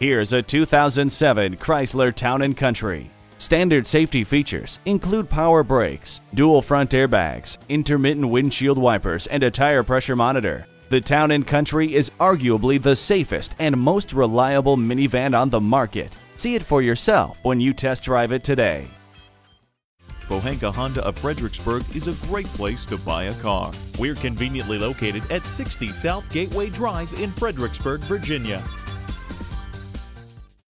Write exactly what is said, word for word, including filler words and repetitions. Here's a two thousand seven Chrysler Town and Country. Standard safety features include power brakes, dual front airbags, intermittent windshield wipers, and a tire pressure monitor. The Town and Country is arguably the safest and most reliable minivan on the market. See it for yourself when you test drive it today. Pohanka Honda of Fredericksburg is a great place to buy a car. We're conveniently located at sixty South Gateway Drive in Fredericksburg, Virginia.